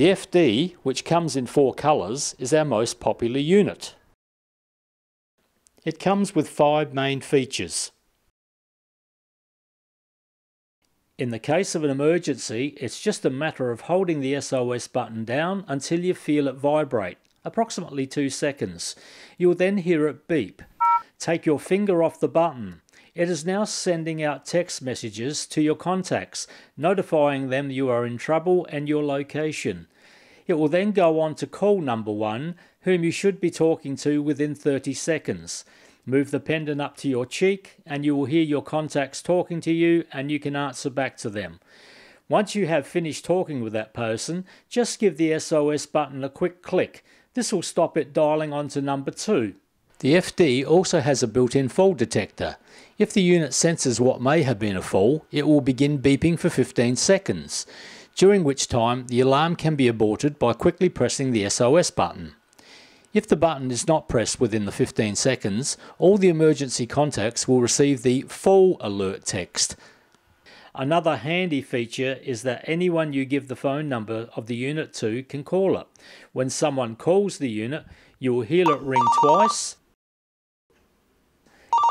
The FD, which comes in 4 colours, is our most popular unit. It comes with 5 main features. In the case of an emergency, it's just a matter of holding the SOS button down until you feel it vibrate, approximately 2 seconds. You'll then hear it beep. Take your finger off the button. It is now sending out text messages to your contacts, notifying them you are in trouble and your location. It will then go on to call number 1, whom you should be talking to within 30 seconds. Move the pendant up to your cheek and you will hear your contacts talking to you and you can answer back to them. Once you have finished talking with that person, just give the SOS button a quick click. This will stop it dialing onto number 2. The FD also has a built-in fall detector. If the unit senses what may have been a fall, it will begin beeping for 15 seconds, during which time the alarm can be aborted by quickly pressing the SOS button. If the button is not pressed within the 15 seconds, all the emergency contacts will receive the fall alert text. Another handy feature is that anyone you give the phone number of the unit to can call it. When someone calls the unit, you will hear it ring twice,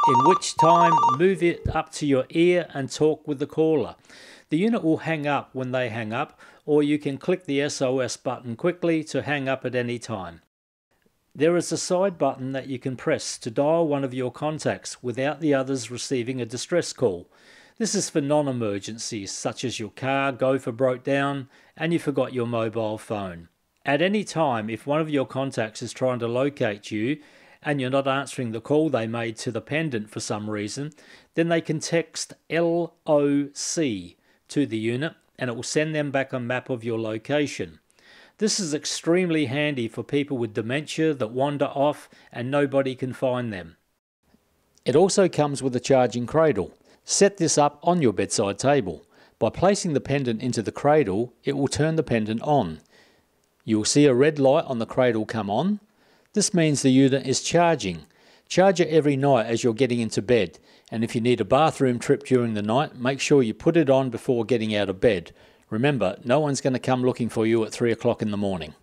in which time move it up to your ear and talk with the caller. The unit will hang up when they hang up, or you can click the SOS button quickly to hang up at any time. There is a side button that you can press to dial one of your contacts without the others receiving a distress call. This is for non-emergencies such as your car, gopher broke down and you forgot your mobile phone. At any time, if one of your contacts is trying to locate you, and you're not answering the call they made to the pendant for some reason, then they can text LOC to the unit and it will send them back a map of your location. This is extremely handy for people with dementia that wander off and nobody can find them. It also comes with a charging cradle. Set this up on your bedside table. By placing the pendant into the cradle, it will turn the pendant on. You will see a red light on the cradle come on. This means the unit is charging. Charge it every night as you're getting into bed, and if you need a bathroom trip during the night, make sure you put it on before getting out of bed. Remember, no one's going to come looking for you at 3 o'clock in the morning.